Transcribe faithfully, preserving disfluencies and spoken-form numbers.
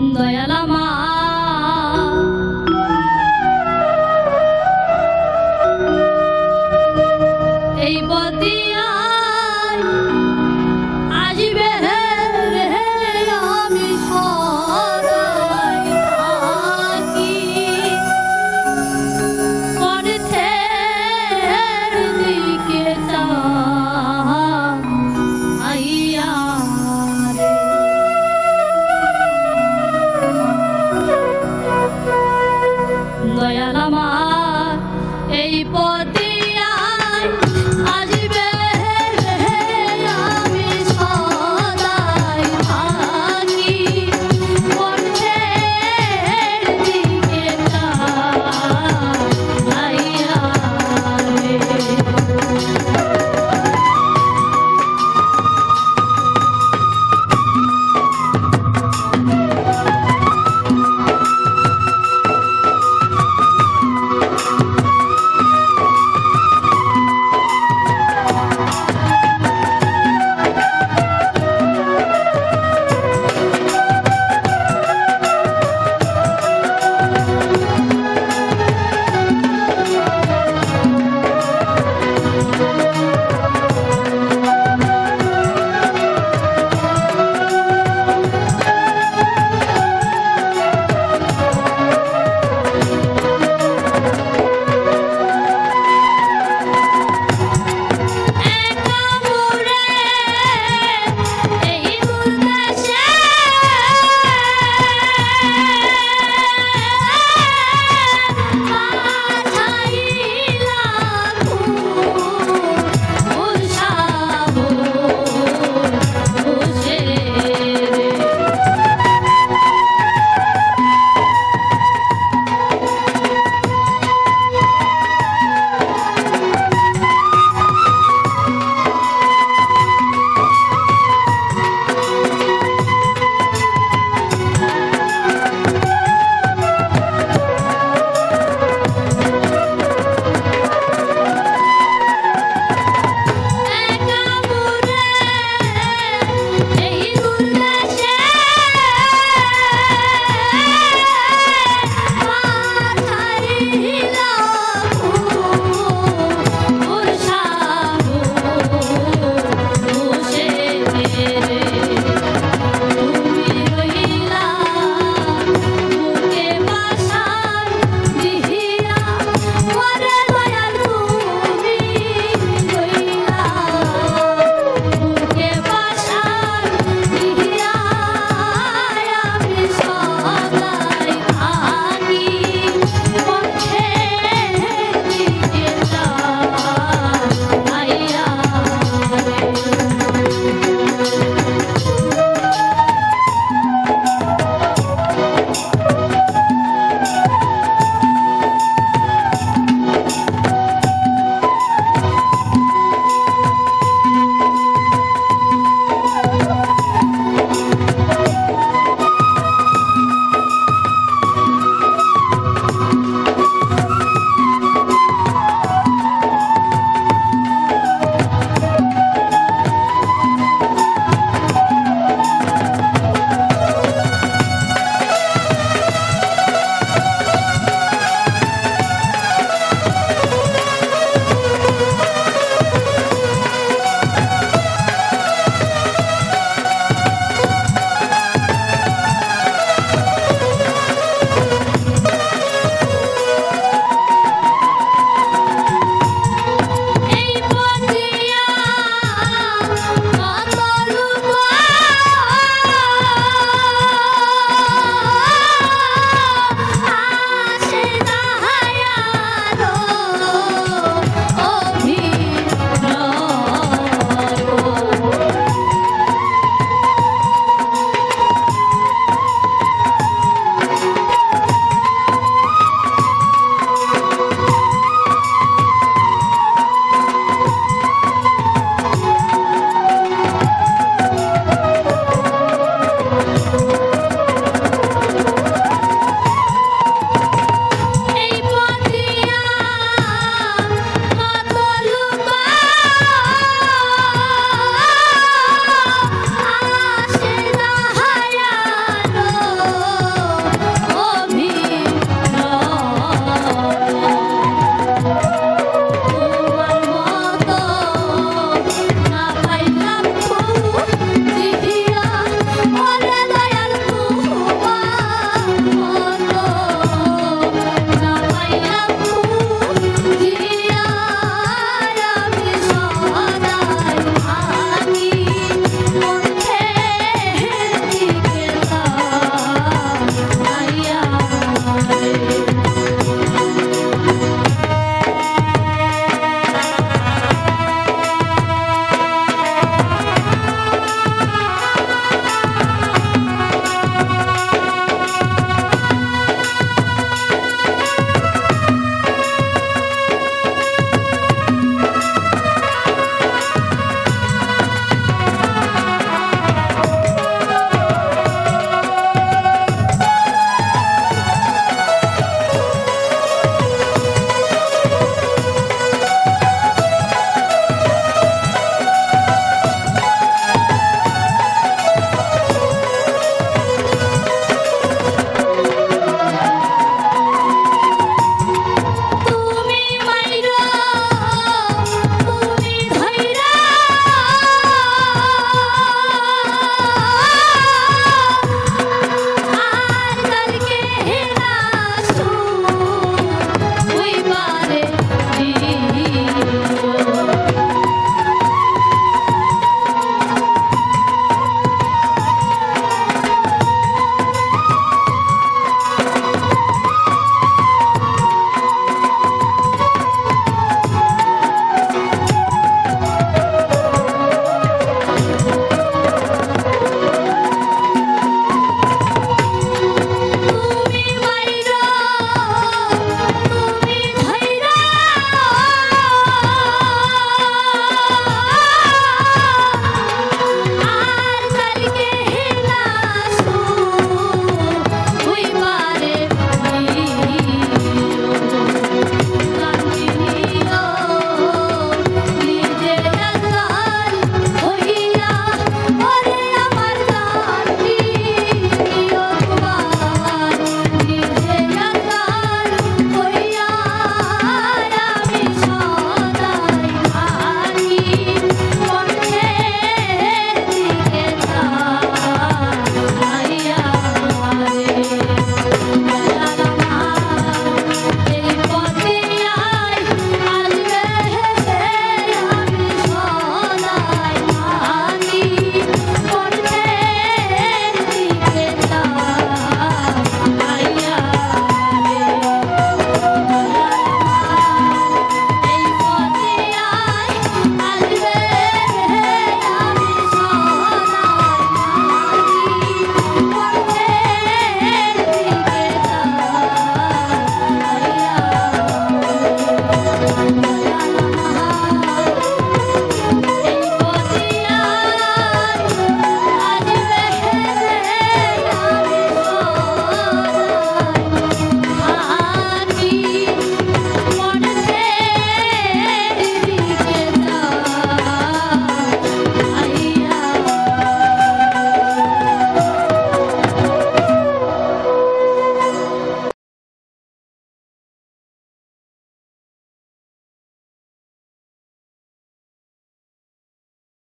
Hey, buddy.